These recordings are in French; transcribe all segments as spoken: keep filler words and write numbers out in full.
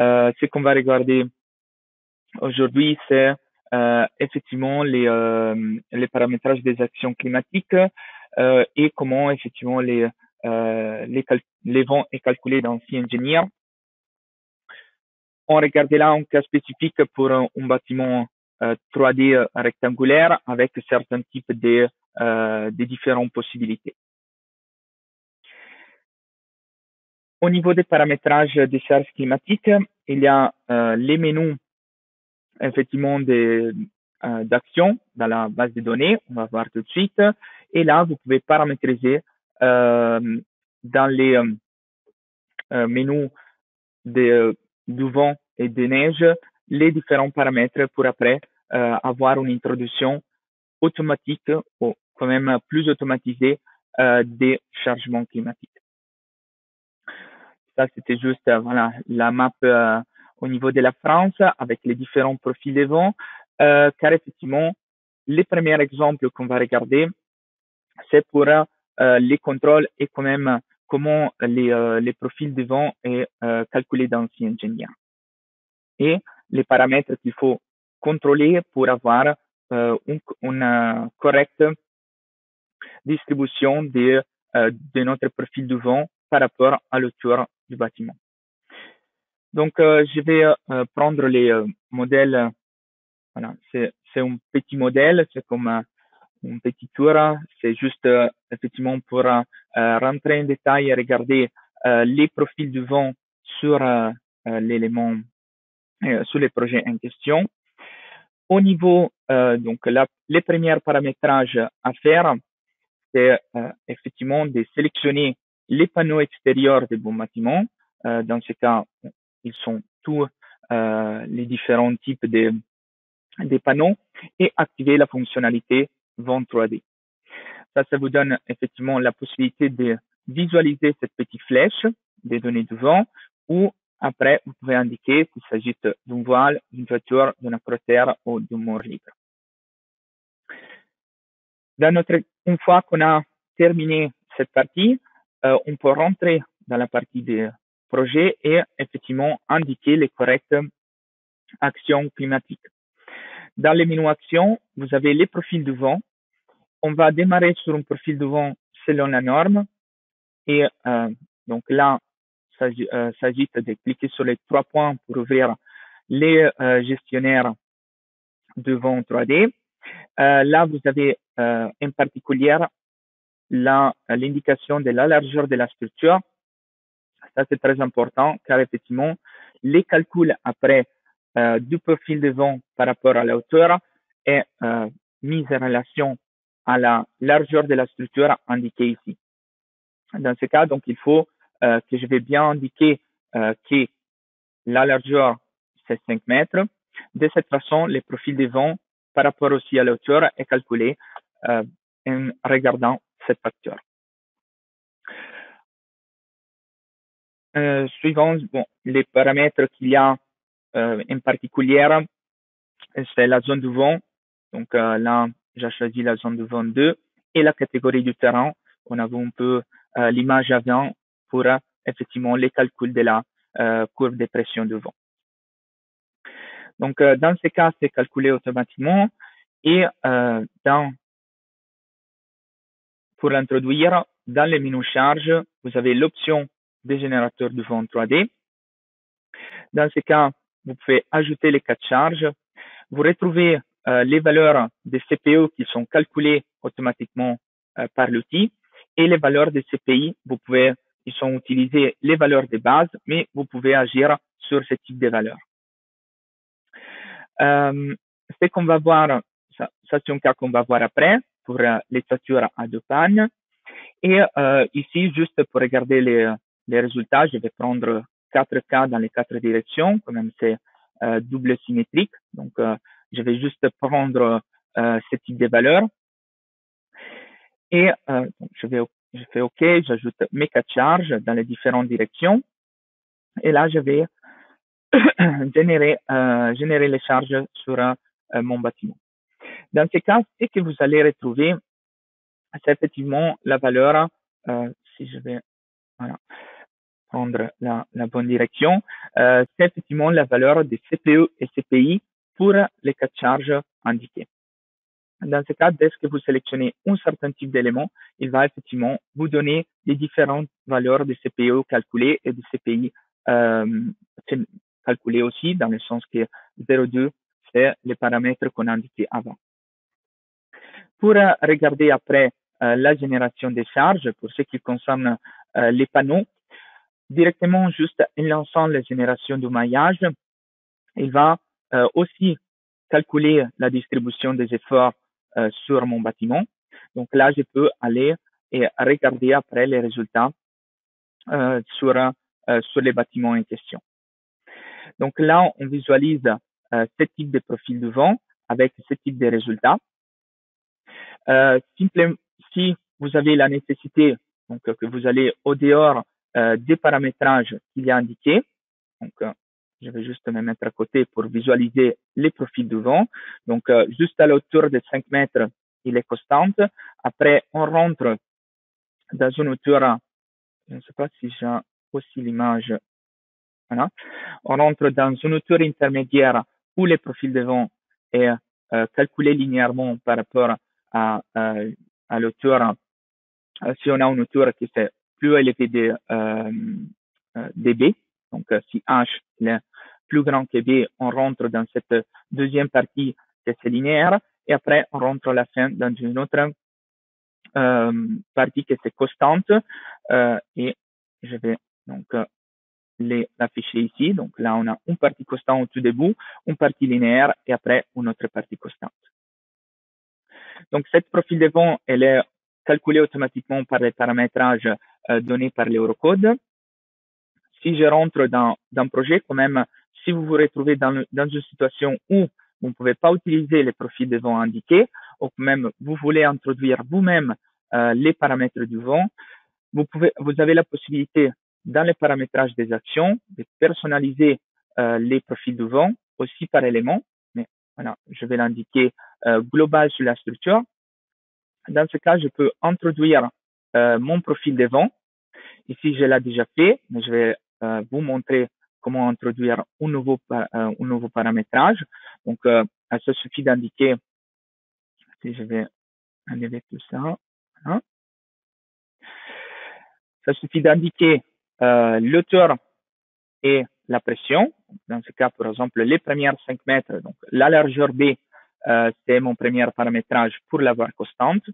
Euh, ce qu'on va regarder aujourd'hui, c'est euh, effectivement les, euh, les paramétrages des actions climatiques euh, et comment effectivement les, euh, les, les vents est calculé dans SCIA Engineer. On regarde là un cas spécifique pour un, un bâtiment euh, trois D rectangulaire avec certains types de, euh, de différentes possibilités. Au niveau des paramétrages des charges climatiques, il y a euh, les menus effectivement d'action euh, dans la base de données, on va voir tout de suite. Et là, vous pouvez paramétriser euh, dans les euh, menus de, du vent et des neiges les différents paramètres pour après euh, avoir une introduction automatique ou quand même plus automatisée euh, des changements climatiques. Ça, c'était juste voilà, la map euh, au niveau de la France avec les différents profils des vents. Euh, car effectivement, les premiers exemples qu'on va regarder, c'est pour euh, les contrôles et quand même comment les, euh, les profils des vents sont euh, calculés dans SCIA Engineer. Et les paramètres qu'il faut contrôler pour avoir euh, une, une correcte distribution de, euh, de notre profil du vent par rapport à l'auteur du bâtiment. Donc, euh, je vais euh, prendre les euh, modèles. Euh, voilà, c'est un petit modèle, c'est comme euh, une petite tour. C'est juste euh, effectivement pour euh, rentrer en détail et regarder euh, les profils du vent sur euh, l'élément, euh, sur les projets en question. Au niveau, euh, donc, la, les premiers paramétrages à faire, c'est euh, effectivement de sélectionner les panneaux extérieurs des bons bâtiments. Euh, dans ce cas, ils sont tous euh, les différents types de, de panneaux et activer la fonctionnalité vent trois D. Ça, ça vous donne effectivement la possibilité de visualiser cette petite flèche des données du vent ou après, vous pouvez indiquer qu'il s'agit d'une voile, d'une voiture, d'un accrotaire ou d'un mur libre. Dans notre, une fois qu'on a terminé cette partie, Euh, on peut rentrer dans la partie des projets et effectivement indiquer les correctes actions climatiques. Dans les menus actions, vous avez les profils du vent. On va démarrer sur un profil du vent selon la norme. Et euh, donc là, il euh, s'agit de cliquer sur les trois points pour ouvrir les euh, gestionnaires de vent trois D. Euh, là, vous avez euh, en particulier l'indication de la largeur de la structure. Ça, c'est très important car effectivement, les calculs après euh, du profil de vent par rapport à la hauteur est euh, mis en relation à la largeur de la structure indiquée ici. Dans ce cas, donc, il faut euh, que je vais bien indiquer euh, que la largeur, c'est cinq mètres. De cette façon, le profil de vent par rapport aussi à la hauteur est calculé euh, en regardant cette facture. Euh, suivant, bon, les paramètres qu'il y a euh, en particulier, c'est la zone du vent. Donc euh, là, j'ai choisi la zone du vent deux et la catégorie du terrain. On avait un peu euh, l'image avant pour euh, effectivement les calculs de la euh, courbe de pression du vent. Donc euh, dans ces cas, c'est calculé automatiquement et euh, dans pour l'introduire, dans les menus charge, vous avez l'option des générateurs de vent trois D. Dans ce cas, vous pouvez ajouter les cas de charge. Vous retrouvez euh, les valeurs des C P E qui sont calculées automatiquement euh, par l'outil et les valeurs des C P I. Vous pouvez, ils sont utilisés les valeurs de base, mais vous pouvez agir sur ce type de valeurs. Euh, ce qu'on va voir, ça, ça c'est un cas qu'on va voir après, pour les structures à deux pannes. Et euh, ici, juste pour regarder les, les résultats, je vais prendre quatre cas dans les quatre directions, quand même c'est euh, double symétrique. Donc, euh, je vais juste prendre euh, ce type de valeur. Et euh, je, vais, je fais OK, j'ajoute mes quatre charges dans les différentes directions. Et là, je vais générer, euh, générer les charges sur euh, mon bâtiment. Dans ces cas, ce que vous allez retrouver, c'est effectivement la valeur, euh, si je vais, voilà, prendre la, la bonne direction, euh, c'est effectivement la valeur des C P E et C P I pour les cas de charge indiqués. Dans ce cas, dès que vous sélectionnez un certain type d'élément, il va effectivement vous donner les différentes valeurs des C P E calculées et des C P I euh, calculées aussi, dans le sens que zéro virgule deux, c'est les paramètres qu'on a indiqués avant. Pour euh, regarder après euh, la génération des charges, pour ce qui concerne euh, les panneaux, directement juste en lançant la génération du maillage, il va euh, aussi calculer la distribution des efforts euh, sur mon bâtiment. Donc là, je peux aller et regarder après les résultats euh, sur, euh, sur les bâtiments en question. Donc là, on visualise euh, ce type de profil de vent avec ce type de résultats. Euh, simplement, si vous avez la nécessité donc, que vous allez au dehors euh, des paramétrages qu'il y a indiqués, donc euh, je vais juste me mettre à côté pour visualiser les profils du vent. Donc, euh, juste à la hauteur de cinq mètres, il est constant. Après, on rentre dans une hauteur, je ne sais pas si j'ai aussi l'image. Voilà. On rentre dans une hauteur intermédiaire où les profils de vent est euh, calculé linéairement par rapport à, à, à l'hauteur. Si on a une hauteur qui est plus élevée de euh, dB, donc si H est plus grand que B, on rentre dans cette deuxième partie de ces linéaires et après on rentre à la fin dans une autre euh, partie qui est constante euh, et je vais donc les afficher ici. Donc là on a une partie constante au tout début, une partie linéaire et après une autre partie constante. Donc cette profil de vent, elle est calculée automatiquement par les paramétrages euh, donnés par l'Eurocode. Si je rentre dans un projet, quand même, si vous vous retrouvez dans, le, dans une situation où vous ne pouvez pas utiliser les profils de vent indiqués, ou même vous voulez introduire vous-même euh, les paramètres du vent, vous, pouvez, vous avez la possibilité, dans les paramétrages des actions, de personnaliser euh, les profils du vent, aussi par élément. Mais voilà, je vais l'indiquer euh, global sur la structure. Dans ce cas, je peux introduire euh, mon profil de vent. Ici, je l'ai déjà fait, mais je vais Euh, vous montrer comment introduire un nouveau, euh, un nouveau paramétrage. Donc, euh, il se suffit d'indiquer, si je vais enlever tout ça, hein. Ça suffit d'indiquer euh, l'auteur et la pression. Dans ce cas, par exemple, les premières cinq mètres, donc la largeur B, euh, c'est mon premier paramétrage pour l'avoir constante.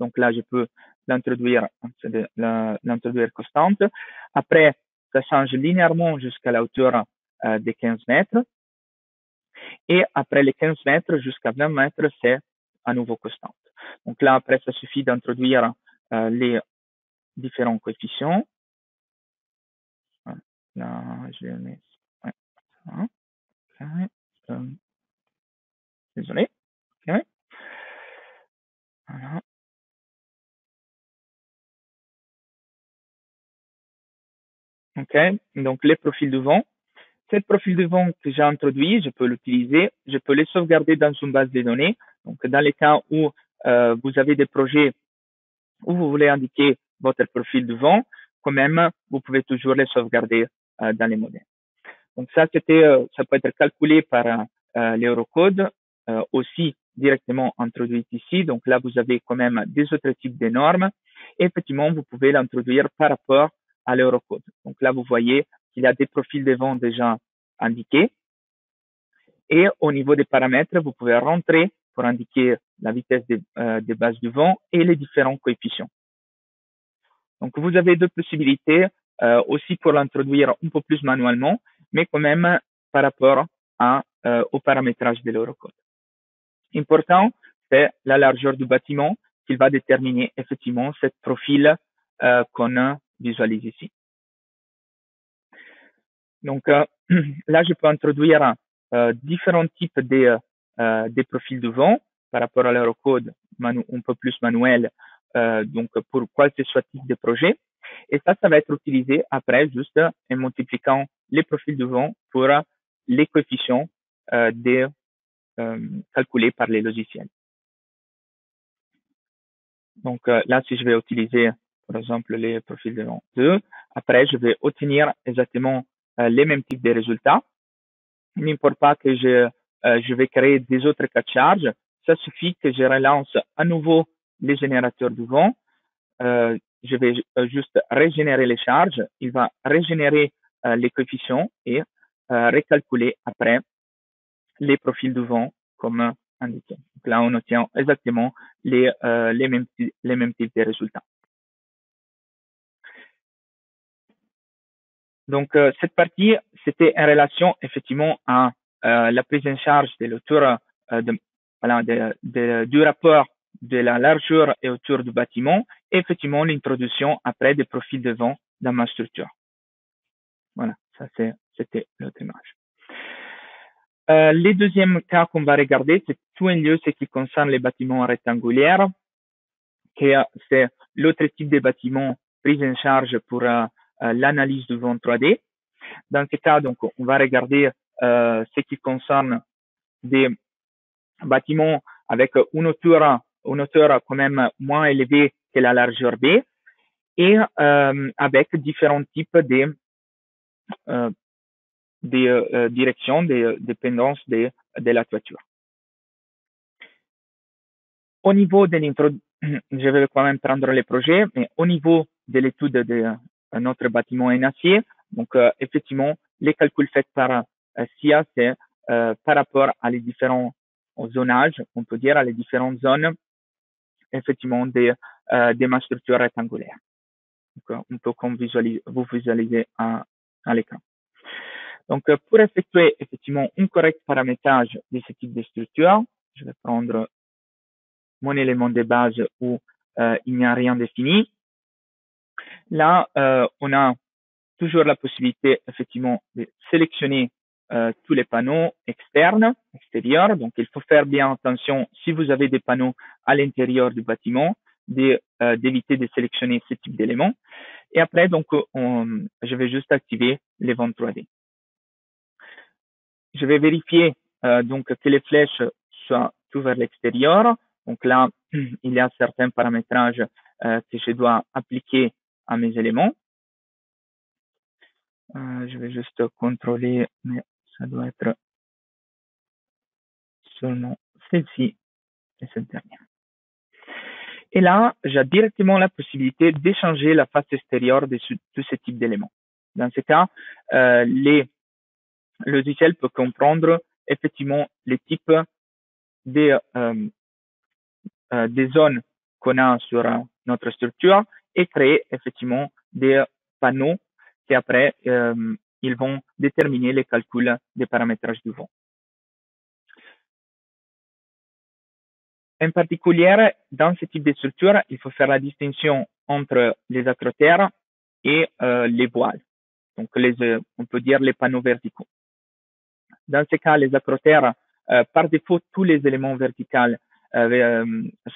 Donc là, je peux l'introduire l'introduire constante. Après, ça change linéairement jusqu'à la hauteur euh, des quinze mètres. Et après les quinze mètres jusqu'à vingt mètres, c'est à nouveau constante. Donc là, après, ça suffit d'introduire euh, les différents coefficients. Là, je mets... ouais. Okay. Euh... Désolé. Okay. Voilà. OK, donc les profils de vent. Cet profil de vent que j'ai introduit, je peux l'utiliser, je peux les sauvegarder dans une base de données. Donc, dans les cas où euh, vous avez des projets où vous voulez indiquer votre profil de vent, quand même, vous pouvez toujours les sauvegarder euh, dans les modèles. Donc, ça, c'était, euh, ça peut être calculé par euh, l'Eurocode, euh, aussi directement introduit ici. Donc là, vous avez quand même des autres types de normes. Et effectivement, vous pouvez l'introduire par rapport à l'Eurocode. Donc là, vous voyez qu'il y a des profils de vent déjà indiqués. Et au niveau des paramètres, vous pouvez rentrer pour indiquer la vitesse des, euh, des bases du vent et les différents coefficients. Donc, vous avez deux possibilités euh, aussi pour l'introduire un peu plus manuellement, mais quand même par rapport à, euh, au paramétrage de l'Eurocode. Important, c'est la largeur du bâtiment qui va déterminer effectivement ce profil euh, qu'on a visualise ici. Donc euh, là, je peux introduire euh, différents types de, euh, des profils de vent par rapport à l'Eurocode un peu plus manuel, euh, donc pour quoi que ce soit type de projet. Et ça, ça va être utilisé après juste en multipliant les profils de vent pour les coefficients euh, des, euh, calculés par les logiciels. Donc euh, là, si je vais utiliser par exemple, les profils de vent deux. Après, je vais obtenir exactement euh, les mêmes types de résultats. Il n'importe pas que je, euh, je vais créer des autres cas de charge. Ça suffit que je relance à nouveau les générateurs du vent. Euh, je vais euh, juste régénérer les charges. Il va régénérer euh, les coefficients et euh, recalculer après les profils du vent comme indiqué. Donc là, on obtient exactement les, euh, les, mêmes, les mêmes types de résultats. Donc, euh, cette partie, c'était en relation effectivement à euh, la prise en charge de l'auteur euh, de, voilà, de, de, du rapport de la largeur et hauteur du bâtiment, et effectivement l'introduction après des profils de vent dans ma structure. Voilà, ça c'était l'autre image. Euh, les deuxièmes cas qu'on va regarder, c'est tout un lieu ce qui concerne les bâtiments rectangulaires, qui c'est l'autre type de bâtiment prise en charge pour euh, Euh, l'analyse du vent trois D. Dans ce cas, donc, on va regarder euh, ce qui concerne des bâtiments avec une hauteur, une hauteur quand même moins élevée que la largeur B, et euh, avec différents types de euh, des, euh, directions, des dépendances de, de la toiture. Au niveau de l'introduction, je vais quand même prendre les projets, mais au niveau de l'étude de notre bâtiment en acier. Donc, euh, effectivement, les calculs faits par euh, SCIA, c'est euh, par rapport à les différents zonages, on peut dire, à les différentes zones, effectivement, des, euh, des ma structure rectangulaire. Donc, euh, on peut comme visualiser, vous visualiser à, à l'écran. Donc, euh, pour effectuer, effectivement, un correct paramétrage de ce type de structure, je vais prendre mon élément de base où euh, il n'y a rien défini. Là, euh, on a toujours la possibilité, effectivement, de sélectionner euh, tous les panneaux externes, extérieurs. Donc, il faut faire bien attention, si vous avez des panneaux à l'intérieur du bâtiment, d'éviter de, euh, de sélectionner ce type d'éléments. Et après, donc, on, je vais juste activer les ventes trois D. Je vais vérifier euh, donc que les flèches soient tout vers l'extérieur. Donc là, il y a certains paramétrages euh, que je dois appliquer à mes éléments. Euh, je vais juste contrôler, mais ça doit être seulement celle-ci et cette dernière. Et là, j'ai directement la possibilité d'échanger la face extérieure de, ce, de ce type d'éléments. Dans ce cas, euh, les logiciels peuvent comprendre effectivement les types des, euh, euh, des zones qu'on a sur euh, notre structure, et créer effectivement des panneaux qui après, euh, ils vont déterminer les calculs des paramétrages du vent. En particulier, dans ce type de structure, il faut faire la distinction entre les accrotaires et euh, les voiles, donc les, euh, on peut dire les panneaux verticaux. Dans ce cas, les accrotaires, euh, par défaut, tous les éléments verticaux euh,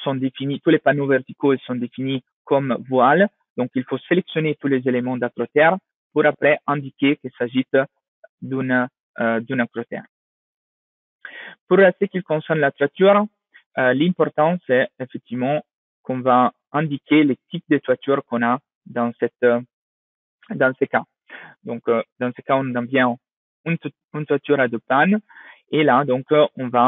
sont définis, tous les panneaux verticaux sont définis comme voile, donc il faut sélectionner tous les éléments d'accrotaire pour après indiquer qu'il s'agit d'une euh, accrotaire. Pour ce qui concerne la toiture, euh, l'important c'est effectivement qu'on va indiquer les types de toiture qu'on a dans, cette, euh, dans ces cas. Donc euh, dans ces cas, on a bien une, une toiture à deux pannes, et là donc euh, on va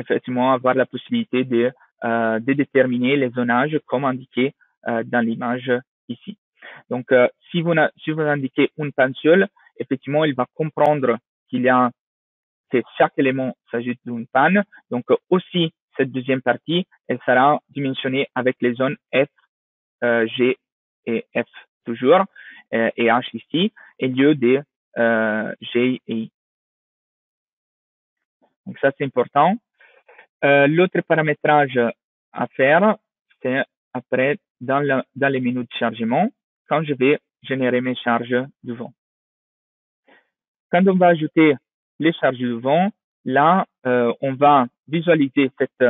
effectivement avoir la possibilité de, euh, de déterminer les zonages comme indiqué dans l'image ici. Donc, euh, si, vous, si vous indiquez une panne seule, effectivement, il va comprendre qu'il y a que chaque élément s'agit d'une panne. Donc, euh, aussi, cette deuxième partie, elle sera dimensionnée avec les zones F, euh, G et F toujours, euh, et H ici, et lieu de euh, G et I. Donc, ça, c'est important. Euh, L'autre paramétrage à faire, c'est après, dans, la, dans les menus de chargement, quand je vais générer mes charges du vent. Quand on va ajouter les charges du vent, là, euh, on va visualiser cette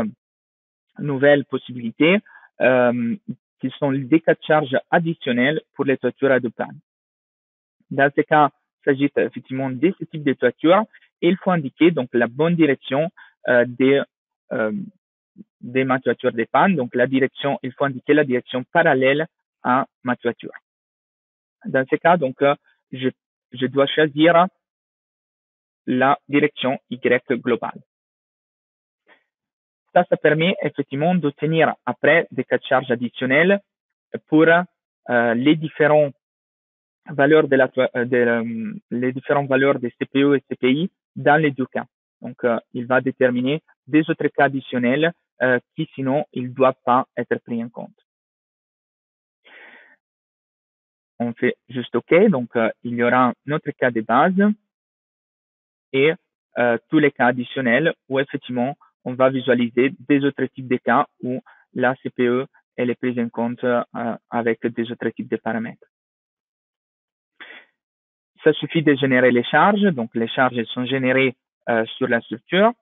nouvelle possibilité euh, qui sont des cas de charges additionnels pour les toitures à deux pannes. Dans ce cas, il s'agit effectivement de ce type de toiture et il faut indiquer donc la bonne direction euh, des euh, des ma toiture des pannes, donc la direction, il faut indiquer la direction parallèle à ma toiture. Dans ce cas, donc, je, je dois choisir la direction Y globale. Ça, ça permet effectivement d'obtenir après des cas de charge additionnels pour euh, les différents valeurs de la, de, euh, les différentes valeurs des C P E et C P I dans les deux cas. Donc, euh, il va déterminer des autres cas additionnels euh, qui, sinon, ils ne doivent pas être pris en compte. On fait juste OK. Donc, euh, il y aura notre cas de base et euh, tous les cas additionnels où, effectivement, on va visualiser des autres types de cas où la C P E elle est prise en compte euh, avec des autres types de paramètres. Ça suffit de générer les charges. Donc, les charges elles sont générées euh, sur la structure.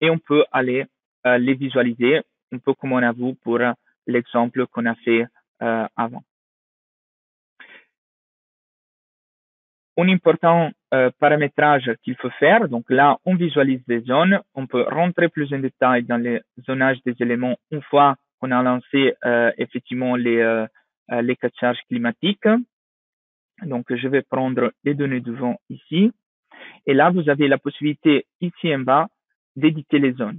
Et on peut aller euh, les visualiser un peu comme on a vu pour l'exemple qu'on a fait euh, avant. Un important euh, paramétrage qu'il faut faire, donc là, on visualise des zones. On peut rentrer plus en détail dans les zonages des éléments une fois qu'on a lancé euh, effectivement les, euh, les cas de charge climatiques. Donc, je vais prendre les données du vent ici. Et là, vous avez la possibilité ici en bas d'éditer les zones.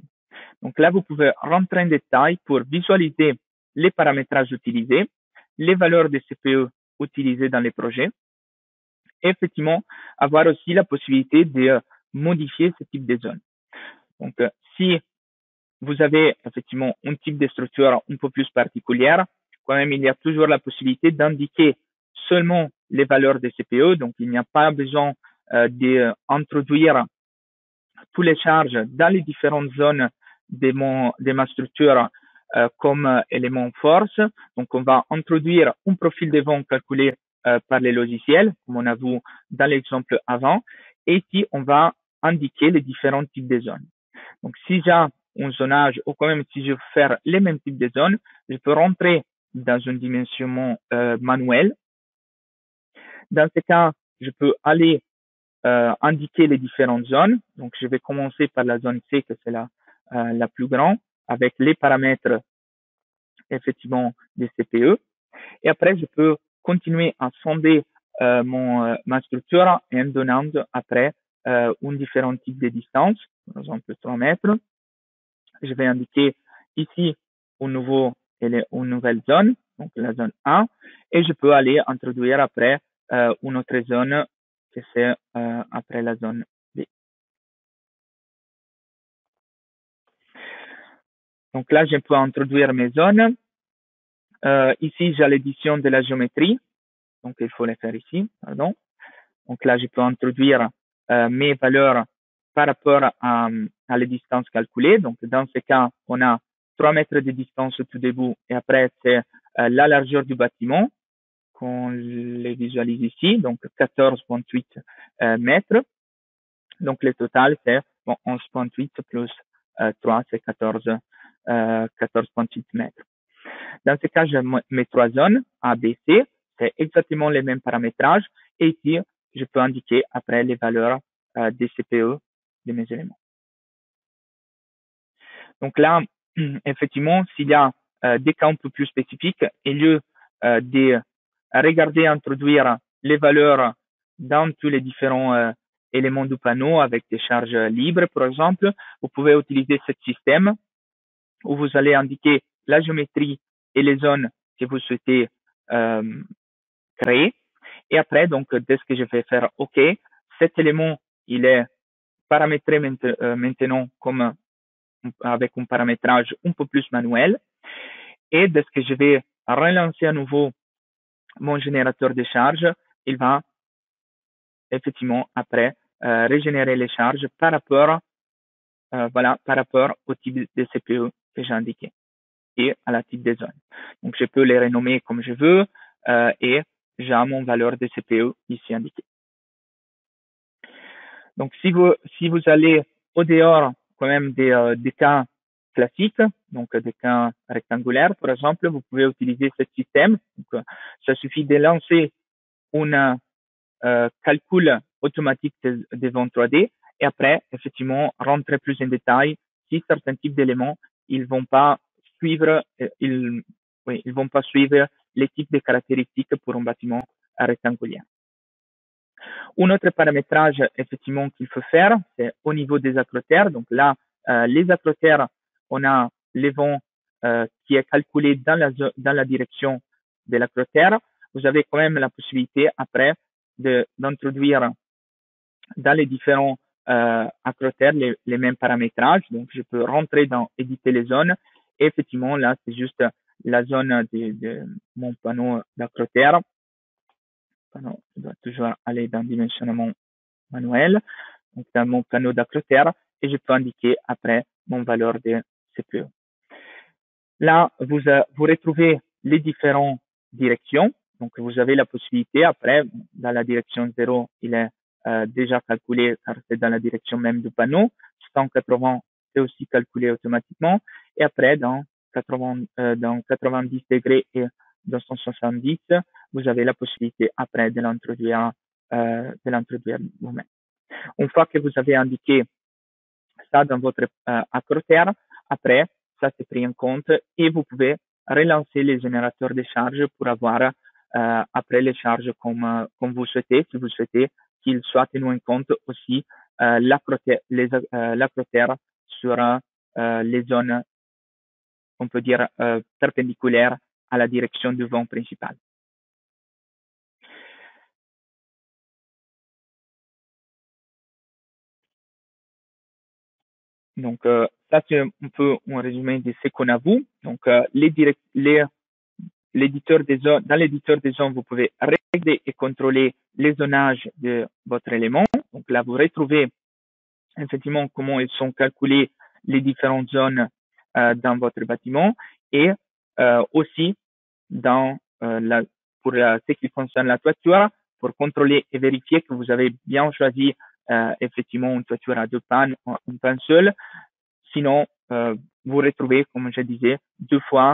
Donc là, vous pouvez rentrer en détail pour visualiser les paramétrages utilisés, les valeurs des C P E utilisées dans les projets. Et effectivement, avoir aussi la possibilité de modifier ce type de zone. Donc, si vous avez effectivement un type de structure un peu plus particulière, quand même, il y a toujours la possibilité d'indiquer seulement les valeurs des C P E. Donc, il n'y a pas besoin euh, d'introduire toutes les charges dans les différentes zones de, mon, de ma structure euh, comme euh, élément force. Donc, on va introduire un profil de vent calculé euh, par les logiciels, comme on a vu dans l'exemple avant. Et ici, on va indiquer les différents types de zones. Donc, si j'ai un zonage ou quand même si je veux faire les mêmes types de zones, je peux rentrer dans un dimensionnement euh, manuel. Dans ce cas, je peux aller euh, indiquer les différentes zones. Donc, je vais commencer par la zone C, que c'est la Euh, la plus grande, avec les paramètres effectivement des C P E. Et après, je peux continuer à sonder euh, mon, euh, ma structure en donnant après euh, un différent type de distance, par exemple trois mètres. Je vais indiquer ici au nouveau une nouvelle zone, donc la zone A, et je peux aller introduire après euh, une autre zone que c'est euh, après la zone B. Donc là, je peux introduire mes zones. Euh, ici, j'ai l'édition de la géométrie. Donc, il faut les faire ici, pardon. Donc là, je peux introduire euh, mes valeurs par rapport à, à les distances calculées. Donc, dans ce cas, on a trois mètres de distance au tout début. Et après, c'est euh, la largeur du bâtiment qu'on les visualise ici. Donc, quatorze virgule huit euh, mètres. Donc, le total, c'est bon, onze virgule huit plus euh, trois, c'est quatorze. Euh, quatorze virgule huit mètres. Dans ce cas, j'ai mes trois zones, A, B, C, c'est exactement les mêmes paramétrages. Et ici, je peux indiquer après les valeurs euh, des C P E de mes éléments. Donc là, effectivement, s'il y a euh, des cas un peu plus spécifiques, au lieu euh, de regarder, introduire les valeurs dans tous les différents euh, éléments du panneau avec des charges libres, par exemple, vous pouvez utiliser ce système où vous allez indiquer la géométrie et les zones que vous souhaitez euh, créer. Et après, donc, dès que je vais faire OK, cet élément, il est paramétré maintenant comme avec un paramétrage un peu plus manuel. Et dès que je vais relancer à nouveau mon générateur de charges, il va effectivement après euh, régénérer les charges par rapport, euh, voilà, par rapport au type de C P E que j'ai indiqué et à la type des zones. Donc, je peux les renommer comme je veux euh, et j'ai mon valeur de C P E ici indiquée. Donc, si vous, si vous allez au dehors quand même des, euh, des cas classiques, donc des cas rectangulaires, par exemple, vous pouvez utiliser ce système. Donc, euh, ça suffit de lancer un euh, calcul automatique des, des vents trois D et après, effectivement, rentrer plus en détail si certains types d'éléments ils vont pas suivre, ils, oui, ils ne vont pas suivre les types de caractéristiques pour un bâtiment rectangulaire. Un autre paramétrage, effectivement, qu'il faut faire, c'est au niveau des acrotères. Donc là, euh, les acrotères, on a les vents euh, qui est calculé dans la, dans la direction de l'acrotaire. Vous avez quand même la possibilité, après, de d'introduire dans les différents euh, acrotaires les, les mêmes paramétrages. Donc, je peux rentrer dans éditer les zones. Et effectivement, là, c'est juste la zone de, de mon panneau d'acrotaire. Panneau, je dois toujours aller dans dimensionnement manuel, donc dans mon panneau d'acrotaire, et je peux indiquer après mon valeur de C P E. Là, vous, vous retrouvez les différentes directions. Donc, vous avez la possibilité, après, dans la direction zéro, il est euh, déjà calculé, car c'est dans la direction même du panneau. cent quatre-vingts, c'est aussi calculé automatiquement. Et après, dans, quatre-vingts, euh, dans quatre-vingt-dix degrés et dans cent soixante-dix, vous avez la possibilité, après, de l'introduire euh, vous-même. Une fois que vous avez indiqué ça dans votre euh, acrotaire, après, ça c'est pris en compte et vous pouvez relancer les générateurs de charges pour avoir euh, après les charges comme, euh, comme vous souhaitez, si vous souhaitez qu'ils soient tenus en compte aussi euh, l'acrotaire euh, sur euh, les zones, on peut dire, euh, perpendiculaires à la direction du vent principal. Donc, euh, ça, c'est un peu un résumé de ce qu'on avoue. Donc, euh, les direct, les, l'éditeur des zones, dans l'éditeur des zones, vous pouvez régler et contrôler les zonages de votre élément. Donc là, vous retrouvez effectivement comment ils sont calculés les différentes zones euh, dans votre bâtiment et euh, aussi dans euh, la, pour euh, ce qui concerne la toiture, pour contrôler et vérifier que vous avez bien choisi Euh, effectivement une toiture à deux pannes, une panne seule. Sinon, euh, vous retrouvez, comme je disais, deux fois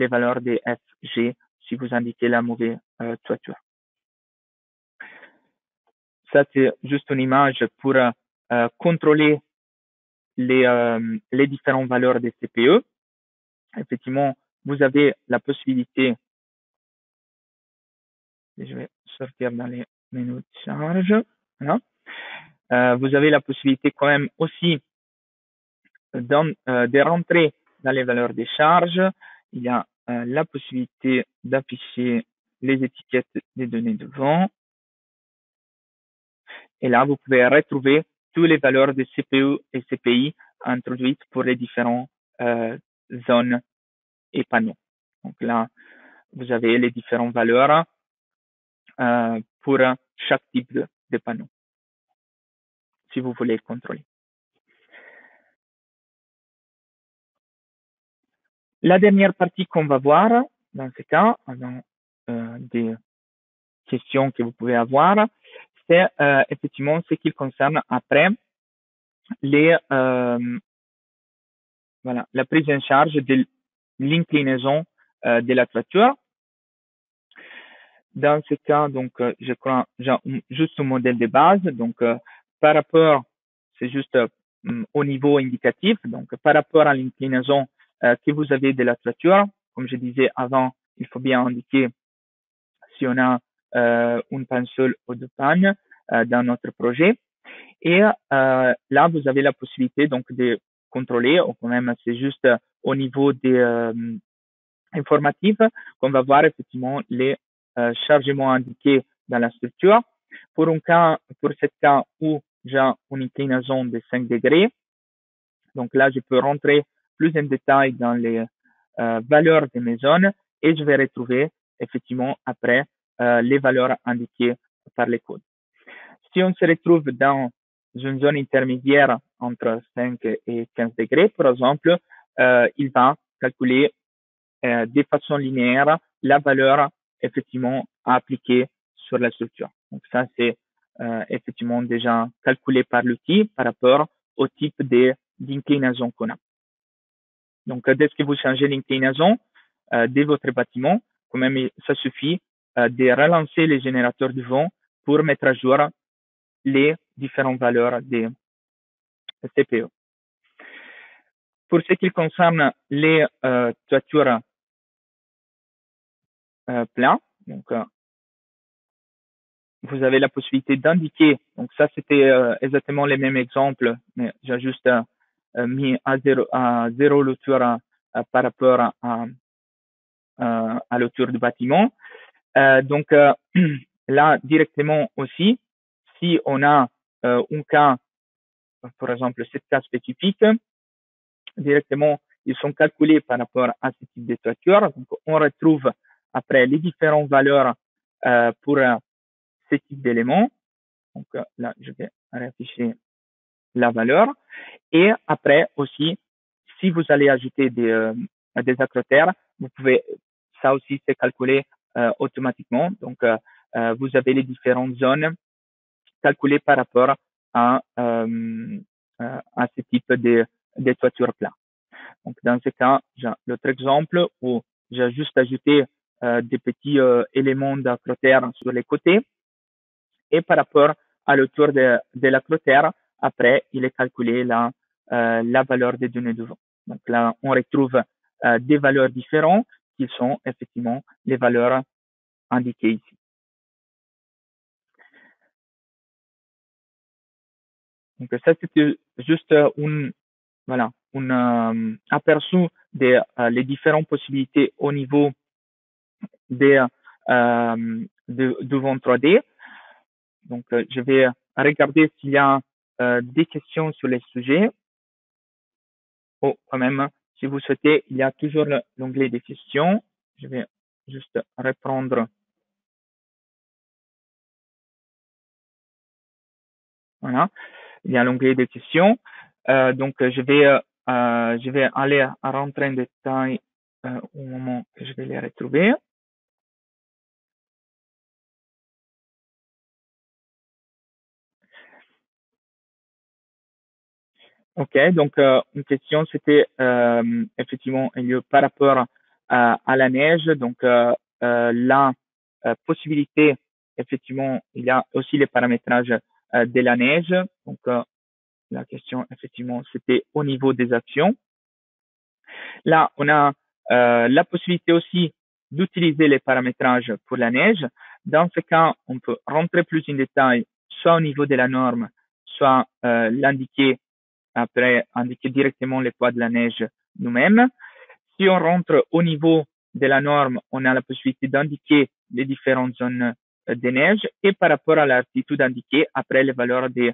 les valeurs des F G si vous indiquez la mauvaise euh, toiture. Ça, c'est juste une image pour euh, contrôler les, euh, les différentes valeurs des C P E. Effectivement, vous avez la possibilité, je vais sortir dans les menus de charge, voilà. Euh, vous avez la possibilité quand même aussi dans, euh, de rentrer dans les valeurs des charges. Il y a euh, la possibilité d'afficher les étiquettes des données de vent. Et là, vous pouvez retrouver toutes les valeurs de C P E et C P I introduites pour les différentes euh, zones et panneaux. Donc là, vous avez les différentes valeurs euh, pour chaque type de, de panneau, si vous voulez le contrôler. La dernière partie qu'on va voir, dans ce cas, dans euh, des questions que vous pouvez avoir, c'est euh, effectivement ce qui concerne après les, euh, voilà, la prise en charge de l'inclinaison euh, de la toiture. Dans ce cas, donc, je crois juste un modèle de base, donc, euh, par rapport, c'est juste euh, au niveau indicatif, donc par rapport à l'inclinaison euh, que vous avez de la toiture, comme je disais avant, il faut bien indiquer si on a euh, une panne seule ou deux pannes euh, dans notre projet. Et euh, là, vous avez la possibilité donc de contrôler, ou quand même c'est juste euh, au niveau des euh, informatifs qu'on va voir effectivement les euh, chargements indiqués dans la structure. Pour un cas, pour ce cas où j'ai une inclinaison de cinq degrés. Donc là, je peux rentrer plus en détail dans les euh, valeurs de mes zones et je vais retrouver effectivement après euh, les valeurs indiquées par les codes. Si on se retrouve dans une zone intermédiaire entre cinq et quinze degrés, par exemple, euh, il va calculer euh, de façon linéaire la valeur effectivement à appliquer sur la structure. Donc ça, c'est euh, effectivement déjà calculé par l'outil par rapport au type d'inclinaison qu'on a. Donc, dès que vous changez l'inclinaison euh, de votre bâtiment, quand même, ça suffit euh, de relancer les générateurs du vent pour mettre à jour les différentes valeurs des C P E. Pour ce qui concerne les euh, toitures euh, plein. Donc, euh, vous avez la possibilité d'indiquer. Donc ça, c'était euh, exactement les mêmes exemples, mais j'ai juste euh, mis à zéro, à zéro l'outure à, à, par rapport à, à, à l'outure du bâtiment. Euh, donc euh, là, directement aussi, si on a euh, un cas, par exemple, cette cas spécifique, directement, ils sont calculés par rapport à ce type de toiture. Donc, on retrouve après les différentes valeurs euh, pour euh, ce type d'éléments. Donc euh, là, je vais afficher la valeur. Et après aussi, si vous allez ajouter des, euh, des accrotaires, vous pouvez, ça aussi, c'est calculé euh, automatiquement. Donc, euh, euh, vous avez les différentes zones calculées par rapport à, euh, à ce type de, de toiture plat. Donc, dans ce cas, j'ai l'autre exemple où j'ai juste ajouté euh, des petits euh, éléments d'accrotaire sur les côtés. Et par rapport à l'autour de, de l'accrotaire, après, il est calculé la, euh, la valeur des données de vent. Donc là, on retrouve euh, des valeurs différentes qui sont effectivement les valeurs indiquées ici. Donc ça, c'était juste une... Voilà, un euh, aperçu des euh, les différentes possibilités au niveau des, euh, de, de vent trois D. Donc, euh, je vais regarder s'il y a euh, des questions sur les sujets. Oh, quand même, si vous souhaitez, il y a toujours l'onglet des questions. Je vais juste reprendre voilà, il y a l'onglet des questions. Euh, donc, je vais, euh, je vais aller à, à rentrer en détail euh, au moment que je vais les retrouver. OK, donc, euh, une question, c'était euh, effectivement un lieu par rapport euh, à la neige. Donc, euh, euh, la euh, possibilité, effectivement, il y a aussi les paramétrages euh, de la neige. Donc, euh, la question, effectivement, c'était au niveau des actions. Là, on a euh, la possibilité aussi d'utiliser les paramétrages pour la neige. Dans ce cas, on peut rentrer plus en détail, soit au niveau de la norme, soit euh, l'indiquer après, indiquer directement les poids de la neige nous-mêmes. Si on rentre au niveau de la norme, on a la possibilité d'indiquer les différentes zones euh, de neige et par rapport à l'altitude indiquée, après les valeurs des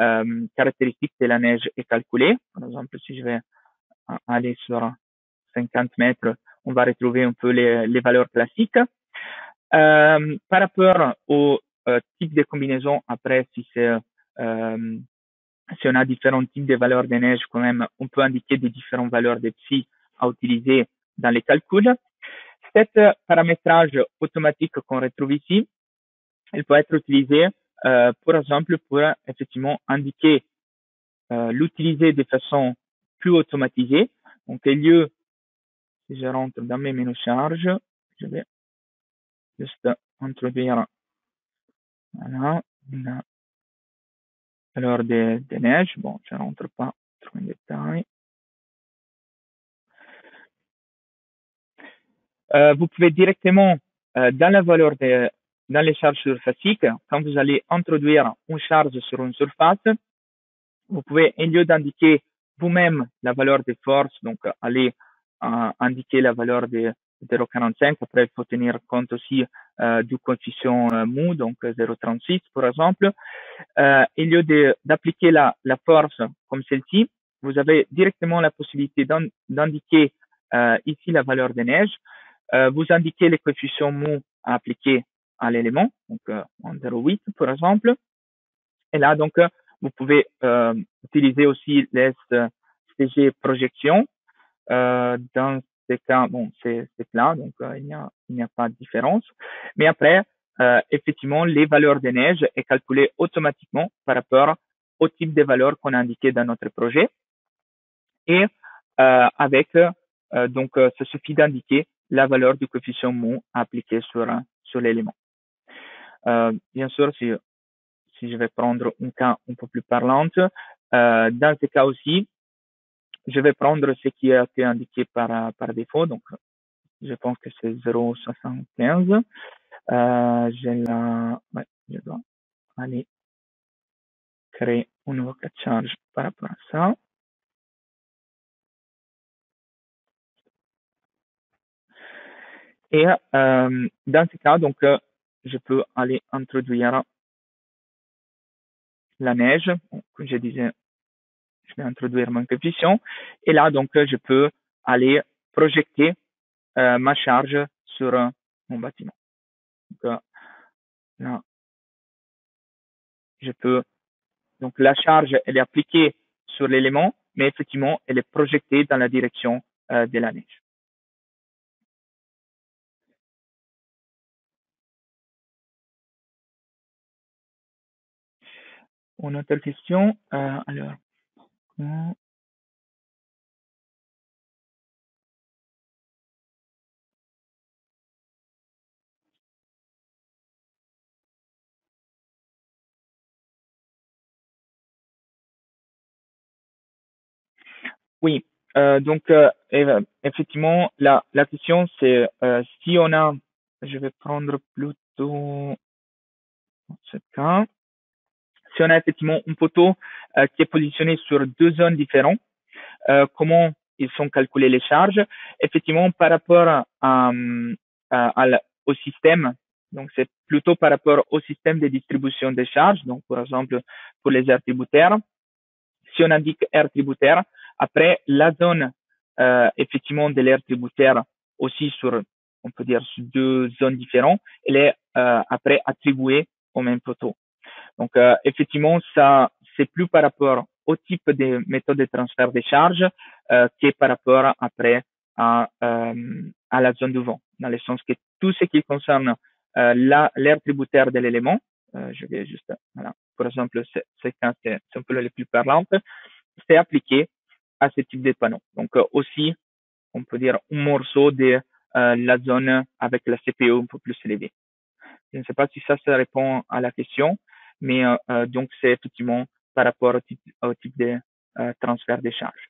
Euh, caractéristiques de la neige est calculée. Par exemple, si je vais aller sur cinquante mètres, on va retrouver un peu les, les valeurs classiques. Euh, par rapport au euh, type de combinaison, après, si, euh, si on a différents types de valeurs de neige, quand même, on peut indiquer des différentes valeurs de psi à utiliser dans les calculs. Cet paramétrage automatique qu'on retrouve ici, il peut être utilisé Euh, par exemple, pour effectivement indiquer euh, l'utiliser de façon plus automatisée. Donc, les lieux, si je rentre dans mes menus charges, je vais juste introduire voilà, la valeur des de neiges. Bon, je ne rentre pas trop en détail. Euh, vous pouvez directement, euh, dans la valeur des dans les charges surfaciques, quand vous allez introduire une charge sur une surface, vous pouvez, au lieu d'indiquer vous-même la valeur des forces, donc aller euh, indiquer la valeur de zéro virgule quarante-cinq, après il faut tenir compte aussi euh, du coefficient euh, mu, donc zéro virgule trente-six par exemple. Euh, au lieu d'appliquer la, la force comme celle-ci, vous avez directement la possibilité d'indiquer euh, ici la valeur des neiges. Euh, vous indiquez les coefficients mu à appliquer à l'élément, donc euh, en zéro virgule huit par exemple. Et là, donc, euh, vous pouvez euh, utiliser aussi les S C G projection. Euh, dans ces cas, bon, c'est plat, donc euh, il n'y a, il n'y a pas de différence. Mais après, euh, effectivement, les valeurs de neige est calculée automatiquement par rapport au type de valeurs qu'on a indiqué dans notre projet. Et euh, avec, euh, donc, euh, ça suffit d'indiquer la valeur du coefficient mu appliqué sur, sur l'élément. Euh, bien sûr, si, si je vais prendre un cas un peu plus parlant, euh, dans ce cas aussi, je vais prendre ce qui a été indiqué par, par défaut. Donc, je pense que c'est zéro virgule soixante-quinze. Euh, je la, ouais, je dois aller créer un nouveau cas de charge par rapport à ça. Et euh, dans ce cas, donc, euh, je peux aller introduire la neige. Comme je disais, je vais introduire mon coefficient. Et là, donc, je peux aller projeter euh, ma charge sur euh, mon bâtiment. Donc, euh, là, je peux. Donc, la charge, elle est appliquée sur l'élément, mais effectivement, elle est projetée dans la direction euh, de la neige. Une autre question, euh, alors, comment... Oui, euh, donc, euh, effectivement, la, la question, c'est euh, si on a, je vais prendre plutôt ce cas. Si on a effectivement un poteau euh, qui est positionné sur deux zones différentes, euh, comment ils sont calculés les charges? Effectivement, par rapport à, à, à, au système, donc c'est plutôt par rapport au système de distribution des charges, donc par exemple pour les aires tributaires. Si on indique aire tributaire, après la zone euh, effectivement de l'aire tributaire aussi sur, on peut dire, sur deux zones différentes, elle est euh, après attribuée au même poteau. Donc, euh, effectivement, ça, c'est plus par rapport au type de méthode de transfert des charges euh, qu'est par rapport après à, euh, à la zone du vent, dans le sens que tout ce qui concerne euh, la, l'aire tributaire de l'élément, euh, je vais juste, voilà, par exemple, c'est un peu le plus parlant, c'est appliqué à ce type de panneau. Donc, euh, aussi, on peut dire un morceau de euh, la zone avec la C P E un peu plus élevée. Je ne sais pas si ça, ça répond à la question, mais euh, donc c'est effectivement par rapport au type, au type de euh, transfert des charges.